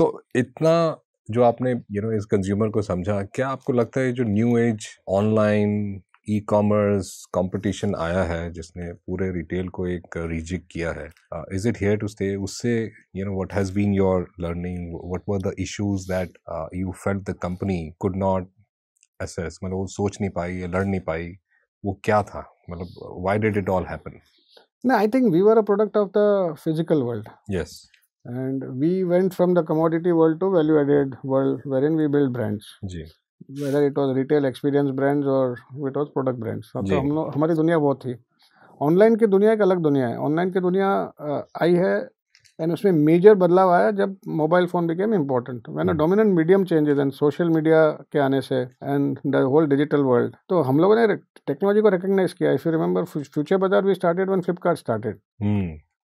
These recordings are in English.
तो इतना जो आपने इस कंज्यूमर को समझा, क्या आपको लगता है जो new age online e-commerce competition आया है जिसने पूरे रिटेल को एक रिजिक किया है, is it here to stay? उससे what has been your learning, what were the issues that you felt the company could not assess, मतलब वो सोच नहीं पाई या लर्न नहीं पाई, वो क्या था? मतलब why did it all happen? No, I think we were a product of the physical world. Yes. And we went from the commodity world to value-added world, wherein we build brands. जी. Whether it was retail experience brands or it was product brands. जी. तो हमारी दुनिया वो थी. Online की दुनिया एक अलग दुनिया है. Online की दुनिया आई है and उसमें major बदलाव आया जब mobile phone became important. When a dominant medium changes and social media के आने से and the whole digital world, तो हम लोगों ने technology को recognize किया. If you remember, Future Bazaar we started when Flipkart started.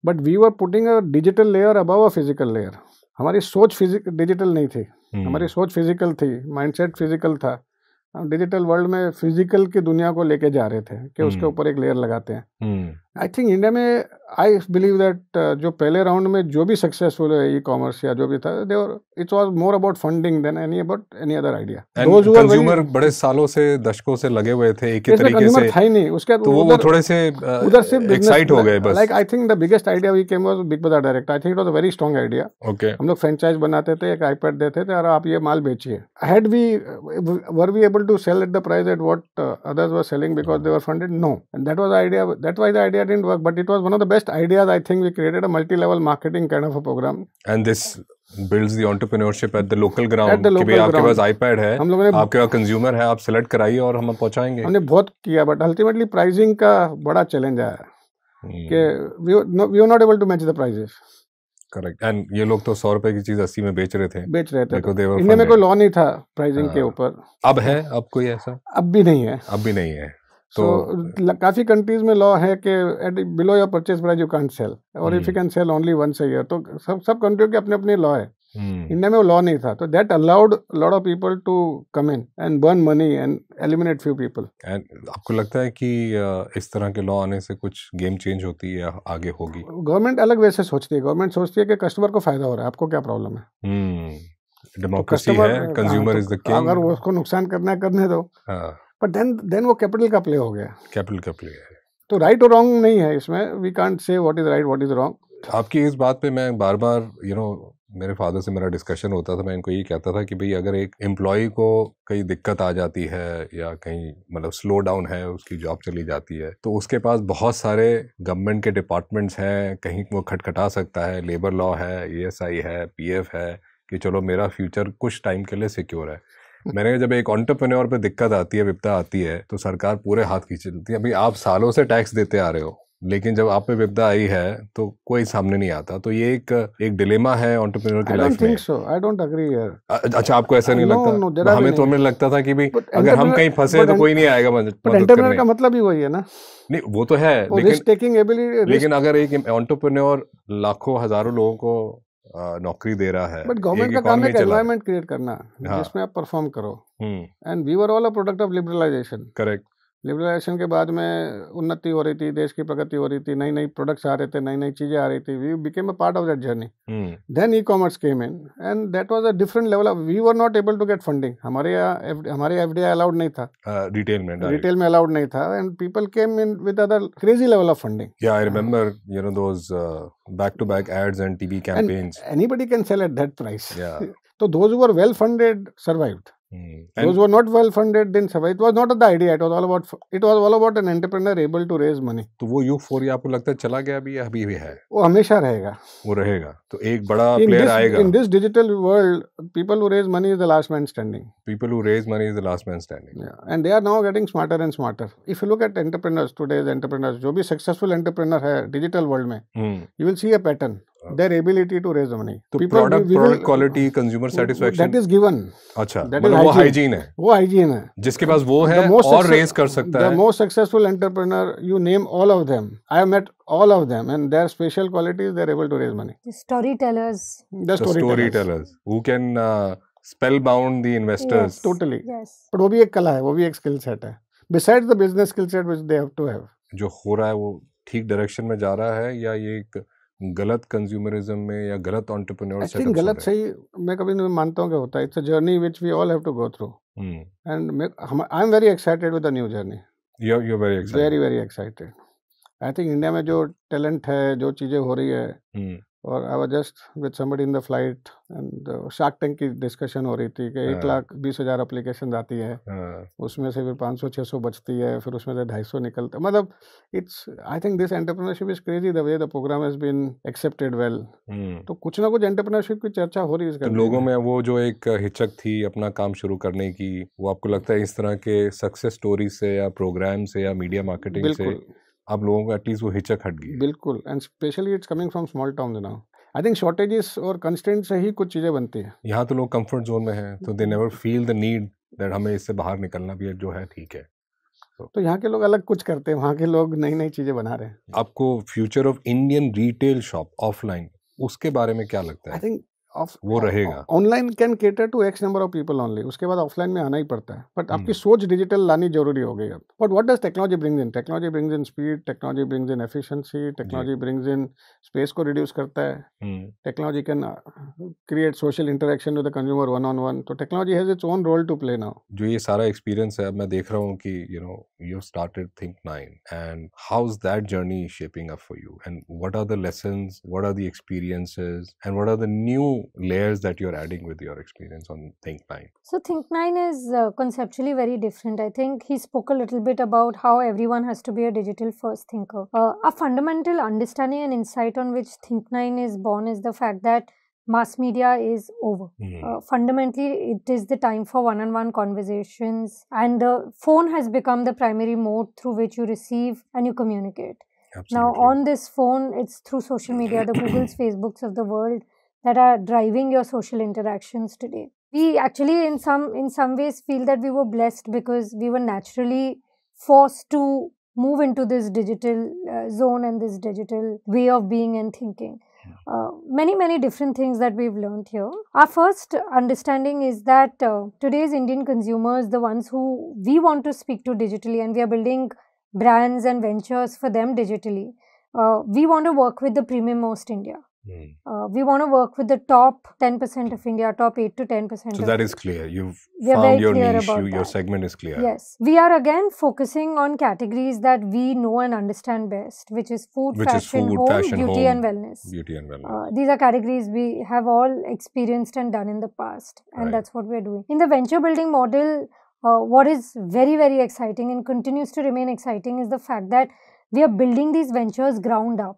But we were putting a digital layer above a physical layer. हमारी सोच digital नहीं थी, हमारी सोच physical थी, mindset physical था. हम डिजिटल वर्ल्ड में फिजिकल की दुनिया को लेके जा रहे थे कि उसके ऊपर एक लेयर लगाते हैं. आई थिंक इंडिया में आई बिलीव दैट जो पहले राउंड में जो भी सक्सेसफुल है ई कॉमर्स या जो भी था, it was more about funding than any about any other idea. Consumer बड़े सालों से दशकों से लगे हुए थे एक ही तरीके से, था ही नहीं उसके तो वो थोड़े से उधर से एक्साइट हो गए बस. Like I think the biggest idea we came was big Bazaar direct. I think it was a very strong idea. हम लोग फ्रेंचाइज बनाते थे, एक आईपैड देते थे और आप ये माल बेचिए. Had we were we able to sell at the price at what others were selling because they were funded? No. And that was the idea. That's why the idea didn't work. But it was one of the best ideas. I think we created a multi-level marketing kind of a program. And this builds the entrepreneurship at the local ground. At the local ground. आपके पास iPad है, आपके पास consumer है, आप select कराइए और हम पहुंचाएंगे. हमने बहुत किया, but ultimately pricing का बड़ा challenge आया कि we were not able to match the prices. Correct. And ये लोग तो 100 रुपए की चीज 80 में बेच रहे थे. इनमें में कोई लॉ नहीं था प्राइसिंग के ऊपर. अब है, अब कोई ऐसा अब भी नहीं है. तो काफी कंट्रीज में लॉ है कि below your purchase price you can't sell, और if you can sell only once a year. तो सब कंट्री के अपने अपने लॉ है. इंडिया में वो लॉ नहीं था, तो that allowed lot of people to come in and burn money and eliminate few people. And आपको लगता है कि इस तरह के लॉ आने से कुछ गेम चेंज होती है या आगे होगी? गवर्नमेंट अलग वैसे सोचती है. गवर्नमेंट सोचती है कि कस्टमर को फायदा हो रहा है, आपको क्या प्रॉब्लम है? डेमोक्रेसी है, कंज्यूमर इज द किंग. अगर उसको नुकसान करना करने दो. बट देन वो कैपिटल का प्ले हो गया. कैपिटल का प्ले है तो राइट और रॉन्ग नहीं है इसमें. We can't say what is right what is wrong. आपकी इस बात पे मैं बार बार मेरे फादर से मेरा डिस्कशन होता था. मैं इनको ये कहता था कि भाई अगर एक एम्प्लॉई को कहीं दिक्कत आ जाती है या कहीं स्लो डाउन है, उसकी जॉब चली जाती है, तो उसके पास बहुत सारे गवर्नमेंट के डिपार्टमेंट्स हैं, कहीं वो खटखटा सकता है. लेबर लॉ है, ईएसआई है, पीएफ है, कि चलो मेरा फ्यूचर कुछ टाइम के लिए सिक्योर है. मैंने जब एक एंटरप्रेन्योर पे दिक्कत आती है, विपदा आती है, तो सरकार पूरे हाथ खींच लेती है. भाई आप सालों से टैक्स देते आ रहे हो, लेकिन जब आप पे विपदा आई है तो कोई सामने नहीं आता. तो ये एक डिलेमा है एंटरप्रेन्योर की लाइफ में. I don't agree here. अच्छा, आपको ऐसा नहीं लगता? No, हमें तो लगता था कि भी अगर हम कहीं फंसे तो कोई नहीं आएगा मदद करने. एंटरप्रेन्योर का मतलब ही वही है ना. नहीं, वो तो है, लेकिन अगर एक एंटरप्रेन्योर लाखों हजारों लोगों को नौकरी दे रहा है, बट गवर्नमेंट का काम एक एनवायरमेंट क्रिएट करना जिसमें आप परफॉर्म करो. And we were all a product of liberalisation. Correct. Liberalisation के बाद में उन्नति हो रही थी, देश की प्रगति हो रही थी, नई नई प्रोडक्ट्स आ रहे थे, नई नई चीज़ें आ रही थी. We became a part of that journey. Then e commerce came in and that was a different level of. We were not able to get funding. हमारे एफडीआई अलाउड नहीं था, रिटेल में अलाउड नहीं था. And people came in with other crazy level of funding. Yeah I remember those back to back ads and TV campaigns. Anybody can sell at that price. तो those who were well funded survived. Those were not well funded didn't survive. It was not the idea. It was all about an entrepreneur able to raise money. तो वो euphoria आपको लगता है चला गया अभी या अभी भी है? वो हमेशा रहेगा. वो रहेगा. तो एक बड़ा player आएगा. In this digital world, people who raise money is the last man standing. Yeah. And they are now getting smarter and smarter. If you look at entrepreneurs, today's entrepreneurs, जो भी successful entrepreneur है digital world में, you will see a pattern. Their ability to raise money. So product quality, consumer satisfaction. That is given. अच्छा, मतलब वो hygiene है. वो hygiene है. जिसके पास वो है और raise कर सकता है. The most successful entrepreneur, you name all of them. I have met all of them, and their special qualities, they are able to raise money. The storytellers. The storytellers who can spellbound the investors. Yes, totally. Yes. But वो भी एक कला है, वो भी एक skill set है. Besides the business skill set which they have to have. जो हो रहा है वो ठीक direction में जा रहा है या ये एक गलत कंज्यूमरिज्म में या गलत एंटरप्रेन्योर सेटअप, गलत सही मैं कभी नहीं मानता हूँ कि होता है. It's a journey which we all have to go through and I am very excited with the new journey. You are very excited, very very excited. I think India में जो टैलेंट है, जो चीज़ें हो रही है और I was just with somebody in the flight and Shark Tank की डिस्कशन हो रही थी कि 1,20,000 एप्लीकेशन आती है, उसमें से फिर 500-600 बचती है, फिर उसमें से 250 निकलता. मतलब it's I think this entrepreneurship is crazy the way the program has been accepted well. तो कुछ ना कुछ एंटरप्रेन्योरशिप की चर्चा हो रही है. तो लोगों में वो जो एक हिचक थी अपना काम शुरू करने की, वो आपको लगता है इस तरह के सक्सेस स्टोरी से या प्रोग्राम से या मीडिया मार्केटिंग से अब लोगों को एटलीस्ट वो हिचक हट गई? बिल्कुल, and specially it's coming from small towns now. I think shortages और कंस्ट्रेंट से ही कुछ चीज़ें बनती हैं. यहाँ तो लोग कंफर्ट जोन में हैं, तो they never feel the need that हमें इससे बाहर निकलना भी जो है ठीक है. तो यहाँ के लोग अलग कुछ करते हैं, वहाँ के लोग नई नई चीज़ें बना रहे हैं. आपको future of Indian retail shop offline उसके बारे में क्या लगता है? आई थिंक वो रहेगा. Online can cater to x number of people only, उसके बाद ऑफलाइन में आना ही पड़ता है. बट आपकी सोच डिजिटल लानी जरूरी हो गई अब. But what does technology brings in? Technology brings in speed, technology brings in efficiency, technology brings in space को रिड्यूस करता है, technology can create social interaction with the consumer one on one. तो technology has its own role to play now. जो ये सारा experience है, अब मैं देख रहा हूँ कि you know you started Think9 and how is that journey shaping up for you and what are the lessons, what are the experiences and what are the new layers that you're adding with your experience on Think9? So Think9 is conceptually very different. I think he spoke a little bit about how everyone has to be a digital first thinker. A fundamental understanding and insight on which Think9 is born is the fact that mass media is over. Fundamentally, it is the time for one-on-one conversations, and the phone has become the primary mode through which you receive and you communicate. Absolutely. Now on this phone, it's through social media, the Googles, Facebooks of the world that are driving your social interactions today. We actually in some ways feel that we were blessed because we were naturally forced to move into this digital zone and this digital way of being and thinking. Many different things that we've learned here. Our first understanding is that today's Indian consumers, the ones who we want to speak to digitally, and we are building brands and ventures for them digitally, we want to work with the premium most India. We want to work with the top 10% of India, top 8 to 10%. So that is clear. You've found your niche, your segment is clear. Yes. We are again focusing on categories that we know and understand best, which is food, fashion, home, beauty and wellness. Beauty and wellness. These are categories we have all experienced and done in the past, and that's what we are doing. In the venture building model, what is very, very exciting and continues to remain exciting is the fact that we are building these ventures ground up,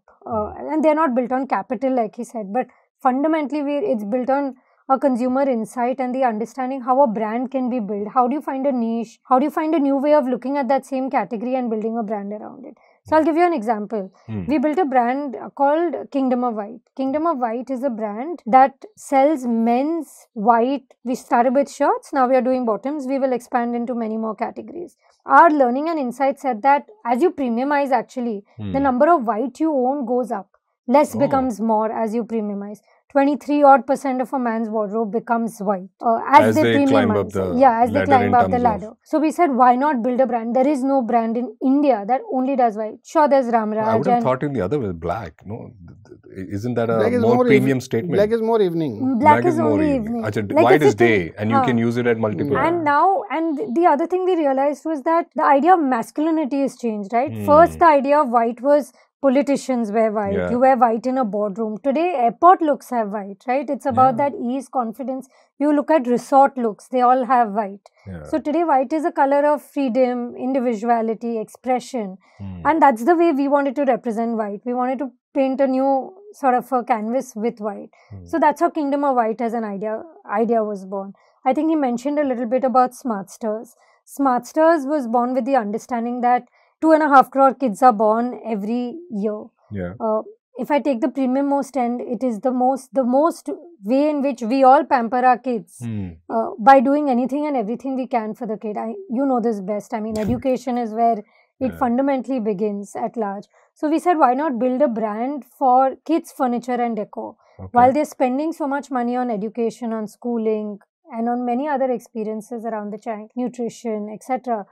and they are not built on capital like he said, but fundamentally it's built on a consumer insight and the understanding how a brand can be built. How do you find a niche? How do you find a new way of looking at that same category and building a brand around it? So I'll give you an example. We built a brand called Kingdom of White. Kingdom of White is a brand that sells men's white. We started with shirts, now we are doing bottoms. We will expand into many more categories. Our learning and insight said that as you premiumize actually, the number of white you own goes up. Less becomes more as you premiumize. 23% odd of a man's wardrobe becomes white as they climb up the ladder. So we said, why not build a brand? There is no brand in India that only does white. Sure, there's Ramaraj. I would have thought in the other way, black. No, isn't that a more premium statement? Black is more evening. Black is only evening. Achha, like white is day, and you can use it at multiple. And now, and the other thing we realized was that the idea of masculinity has changed. Right. First, the idea of white was politicians wear white, you wear white in a boardroom. Today, airport looks have white, right? It's about that ease, confidence. You look at resort looks, they all have white. So today, white is a color of freedom, individuality, expression. And that's the way we wanted to represent white. We wanted to paint a new sort of a canvas with white. So that's how Kingdom of White as an idea was born. I think he mentioned a little bit about Smartsters. Smartsters was born with the understanding that 2.5 crore kids are born every year. If I take the premium most end, it is the most way in which we all pamper our kids by doing anything and everything we can for the kid. You know this best. I mean, education is where it fundamentally begins at large. So we said, why not build a brand for kids' furniture and decor? While they're spending so much money on education, on schooling, and on many other experiences around the child, nutrition, etc.,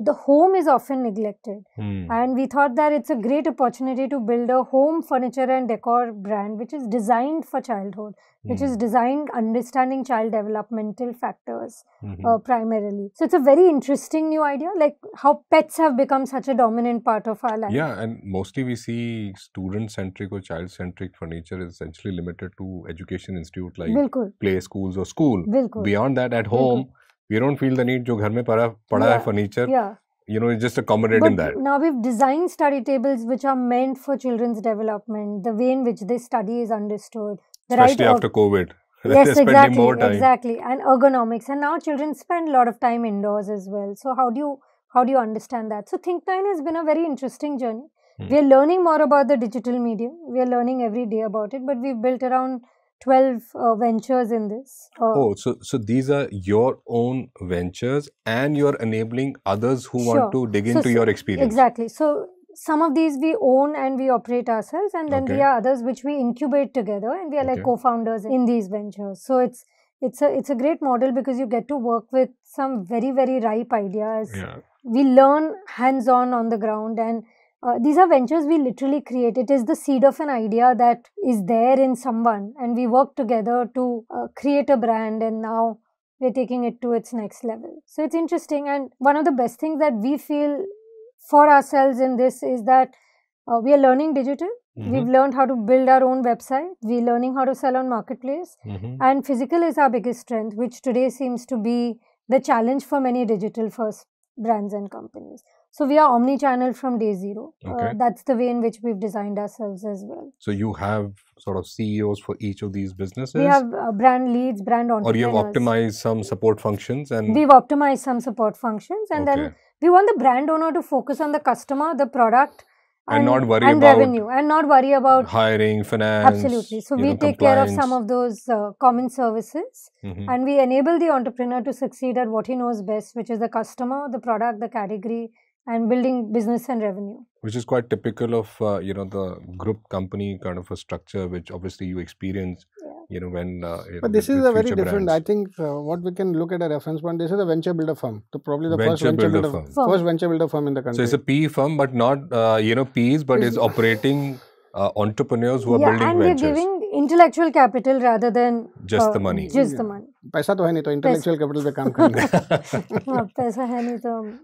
the home is often neglected. And we thought that it's a great opportunity to build a home furniture and decor brand which is designed for childhood, which is designed understanding child developmental factors primarily. So it's a very interesting new idea, like how pets have become such a dominant part of our life. Yeah, and mostly we see student-centric or child-centric furniture is essentially limited to education institute like play schools or school. Beyond that, at home, we don't feel the need, jo ghar mein pada hai furniture, you know, it's just accommodating that. Now we've designed study tables which are meant for children's development. The way in which they study is understood. Especially after COVID. Yes, exactly, more time. Exactly. And ergonomics. And now children spend a lot of time indoors as well. So how do you understand that? So Think9 has been a very interesting journey. We are learning more about the digital medium. We are learning every day about it. But we've built around 12 ventures in this. So these are your own ventures and you're enabling others who want to dig into your experience. Exactly. So some of these we own and we operate ourselves, and then there are others which we incubate together, and we are like co-founders in these ventures. So it's a great model because you get to work with some very, very ripe ideas. We learn hands-on on the ground, and these are ventures we literally create. It is the seed of an idea that is there in someone, and we work together to create a brand, and now we're taking it to its next level. So it's interesting, and one of the best things that we feel for ourselves in this is that we are learning digital. We've learned how to build our own website. We're learning how to sell on marketplace. And physical is our biggest strength, which today seems to be the challenge for many digital first brands and companies. So we are omni-channel from day zero. That's the way in which we've designed ourselves as well. So you have sort of CEOs for each of these businesses? We have brand leads, brand entrepreneurs. Or you have optimized some support functions? And we've optimized some support functions, and then we want the brand owner to focus on the customer, the product, and not worry about revenue, and not worry about hiring, finance. Absolutely. So we take care of some of those common services, and we enable the entrepreneur to succeed at what he knows best, which is the customer, the product, the category, and building business and revenue. Which is quite typical of you know, the group company kind of a structure, which obviously you experience. You know, when but this is a very different brands. I think what we can look at a reference point, this is a venture builder firm. So probably the first venture builder firm in the country. So it's a PE firm, but not you know, PEs, but it's operating entrepreneurs who are building ventures. And we're giving intellectual capital rather than just the money. Just the money. Paisa to hai nahi, to intellectual capital pe kaam karenge. Paisa hai nahi to